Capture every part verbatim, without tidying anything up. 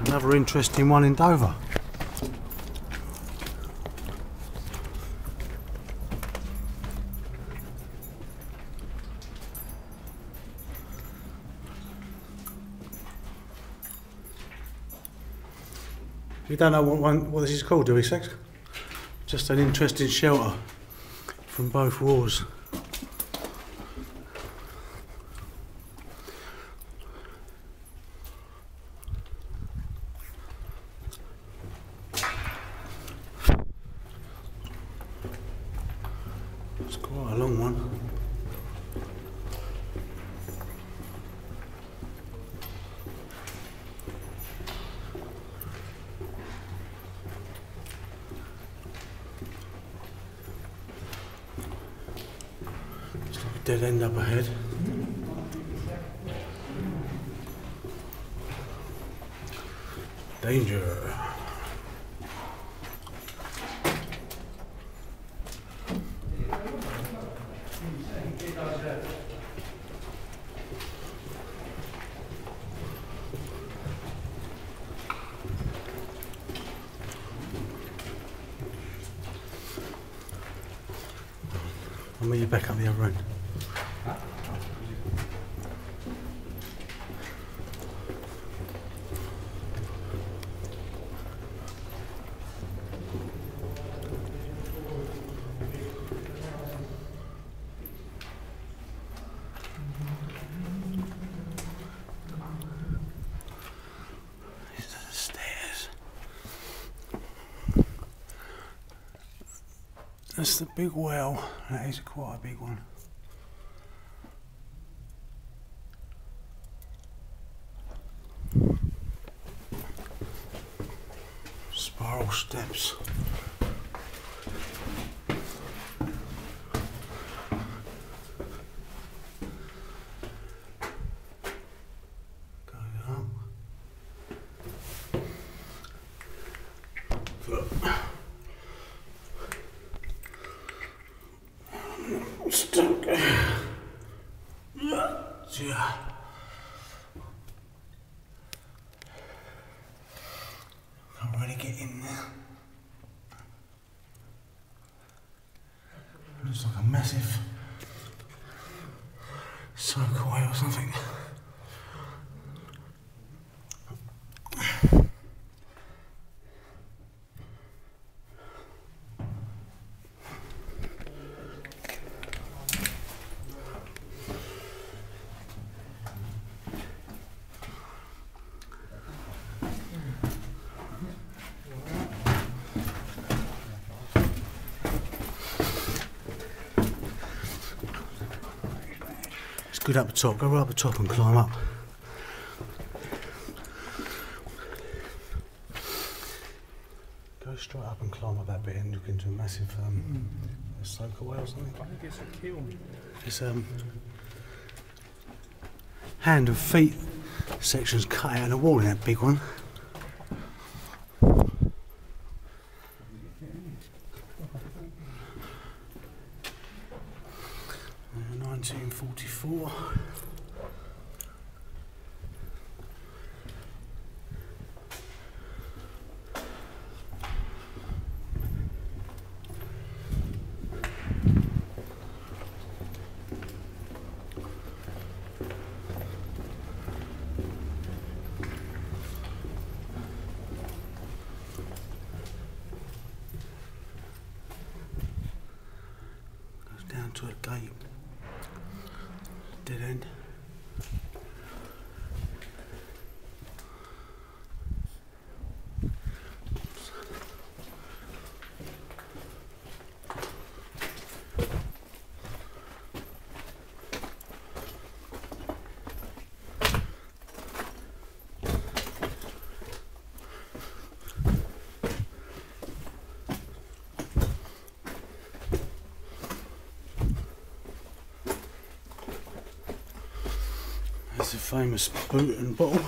Another interesting one in Dover. We don't know what one, what this is called, do we, Sex? Just an interesting shelter from both wars. It's quite a long one. Dead end up ahead. Danger. I'll meet you back up the other end. That's the big well, that is quite a big one. Spiral steps. Going up. Stuck. Yeah. Can't really get in there. Looks like a massive soakaway or something. Good up the top, go right up the top and climb up. Go straight up and climb up that bit and look into a massive um, mm. soakaway or something. I think it's a kiln. It's um, hand and feet sections cut out of the wall in that big one. nineteen forty-four. Goes down to a gate. Dead end. It's a famous boot and bottle.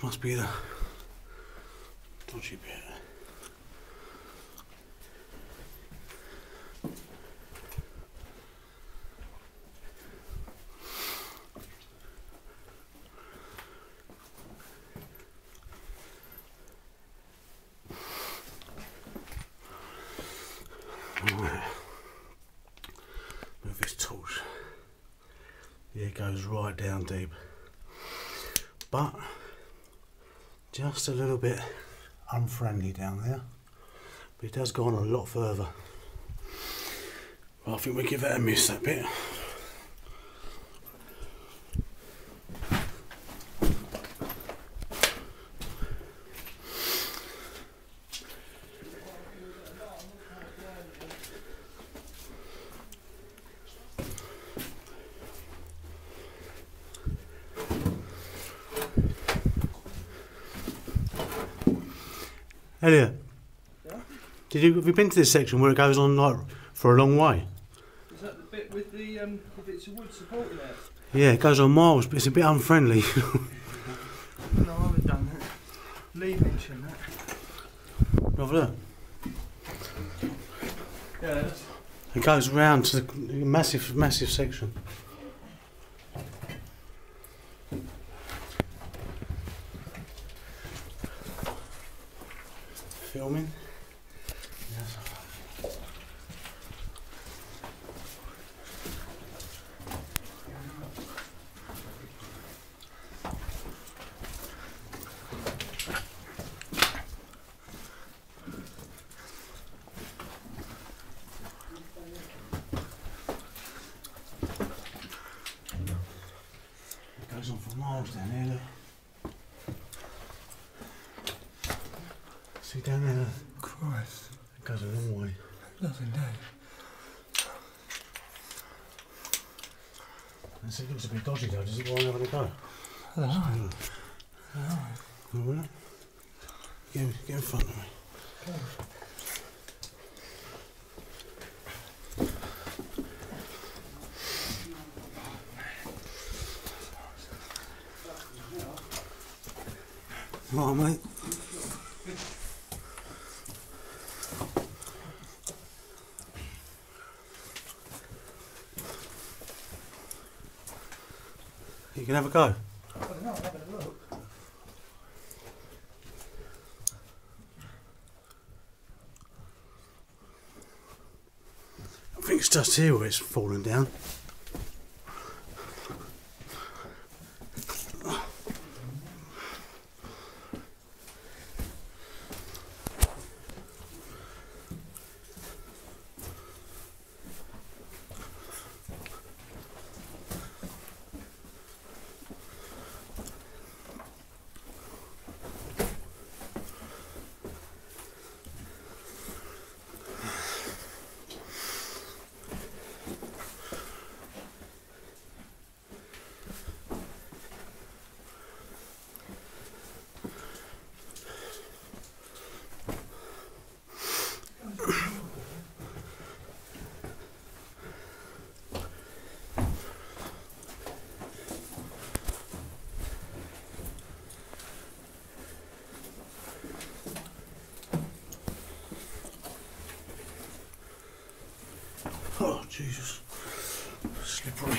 This must be the dodgy bit. Goes right down deep, but just a little bit unfriendly down there, but it does go on a lot further. Well, I think we give that a miss, that bit. Elliot, yeah? Did you, have you been to this section where it goes on like for a long way? Is that the bit with the um, if it's a wood supporting it? Yeah, it goes on miles, but it's a bit unfriendly. No, I haven't done that. Lee mentioned that. Have a look. Yeah, that's... It goes round to the massive, massive section. Filming. Yes. It goes on for miles down here, look. See down there? Christ. It goes a long way. Nothing down. This looks a bit dodgy though, does it? Why having a go? I don't know. I don't know. All right. Get, get in front of me. Okay. Right, mate. You can have a go. I don't know, I'm having a look. I think it's just here where it's fallen down. Oh, Jesus. Slippery.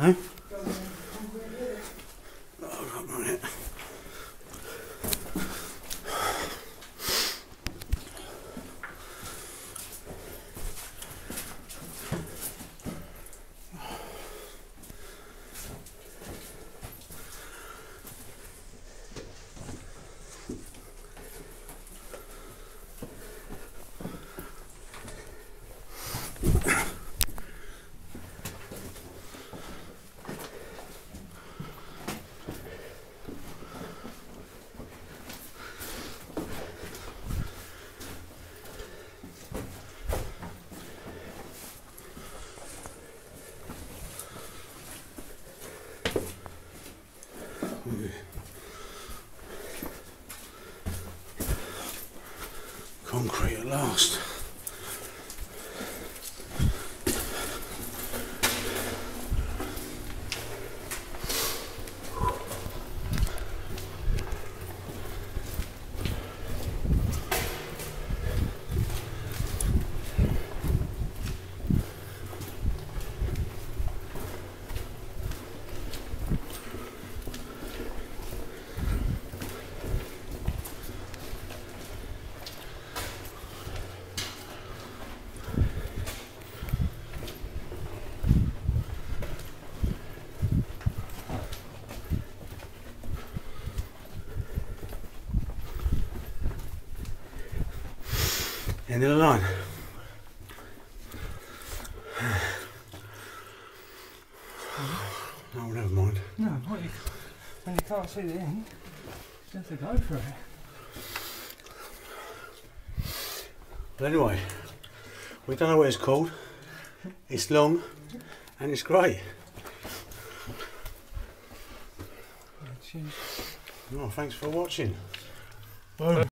Hey? lost. And they're on. No, never mind. No, what you, when you can't see the end, you have to go for it. But anyway, we don't know what it's called. It's long and it's great. Well, thanks for watching. Boom.